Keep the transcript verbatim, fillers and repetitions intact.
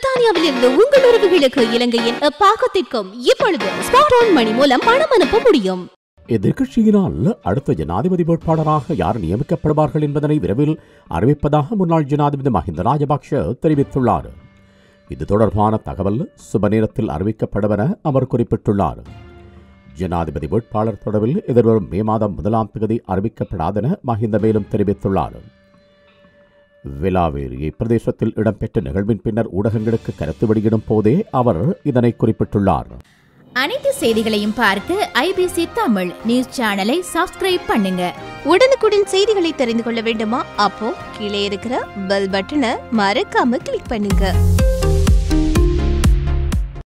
பிரித்தானியாவில் இருந்து உங்கள் உறவுகளுக்கு இலங்கையின் பாக்கத்திற்கும் இப்பொழுது ஸ்பாட் ஆன் மணி மூலம் பணம் அனுப்ப முடியும். எதிர்கட்சியினால் அடுத்த ஜனாதிபதி வேட்பாளராக யார் நியமிக்கப்படுவார்கள் என்பதனை விரைவில் அறிவிப்பதாக முன்னாள் ஜனாதிபதி மஹிந்த ராஜபக்ஷ தெரிவித்துள்ளார். இது தொடர்பான தகவல் சுப நேரத்தில் அறிவிக்கப்படவென அவர் குறிப்பிட்டுள்ளார். ஜனாதிபதி வேட்பாளர் தொடர்பில் எதிர்வரும் மே மாதம் முதலாம் தேதி அறிவிக்கப்படாதென மஹிந்த மேலும் தெரிவித்துள்ளார். விலாவேரி பிரதேசத்தில் இடம்பெற்ற நிகழ்வின் பின்னர் ஊடகங்களுக்கு கருத்து வெளியிடும் போதே அவர் இதனை குறிப்பிட்டுள்ளார். அனைத்து செய்திகளையும் பார்க்க ஐபிசி தமிழ் நியூஸ் சேனலை சப்ஸ்கிரைப் பண்ணுங்க. உடனுக்குடன் செய்திகளை தெரிந்து கொள்ள வேண்டுமா? அப்போ கீழே இருக்கிற பெல் பட்டனை மறக்காம கிளிக் பண்ணுங்க.